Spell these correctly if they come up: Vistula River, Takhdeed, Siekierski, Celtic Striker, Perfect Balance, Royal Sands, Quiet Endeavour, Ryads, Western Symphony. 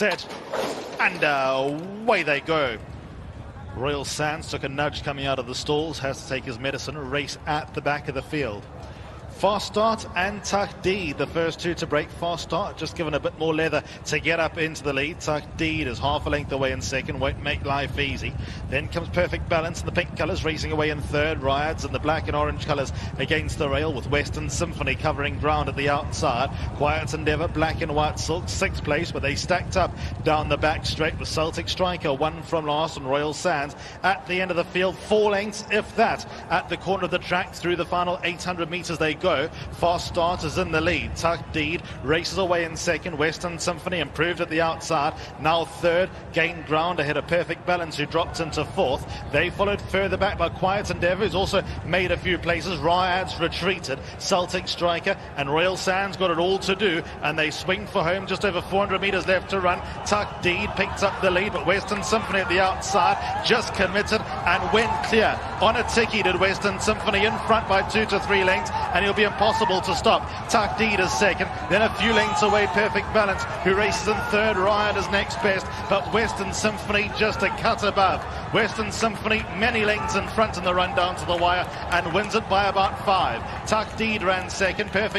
set, and away they go. Royal Sands took a nudge coming out of the stalls, has to take his medicine, a race at the back of the field. Fast Start and Takhdeed, the first two to break. Fast Start just given a bit more leather to get up into the lead. Takhdeed is half a length away in second, won't make life easy. Then comes Perfect Balance in the pink colours, racing away in third. Ryads in the black and orange colours against the rail, with Western Symphony covering ground at the outside. Quiet Endeavour, black and white silk, sixth place, but they stacked up down the back straight with Celtic Striker, one from last, and Royal Sands at the end of the field. 4 lengths, if that, at the corner of the track through the final 800 metres they go. Fast Start is in the lead. Takhdeed races away in second. Western Symphony improved at the outside, now third, gained ground ahead of Perfect Balance, who dropped into fourth. They followed further back by Quiet Endeavour, who's also made a few places. Ryads retreated. Celtic Striker and Royal Sands got it all to do, and they swing for home. Just over 400 metres left to run. Takhdeed picks up the lead, but Western Symphony at the outside just committed and went clear. On a tickie did Western Symphony, in front by 2 to 3 lengths, and he'll be impossible to stop. Takhdeed is second, then a few lengths away Perfect Balance, who races in third. Ryan is next best, but Western Symphony just a cut above. Western Symphony many lengths in front in the run down to the wire, and wins it by about 5. Takhdeed ran second, Perfect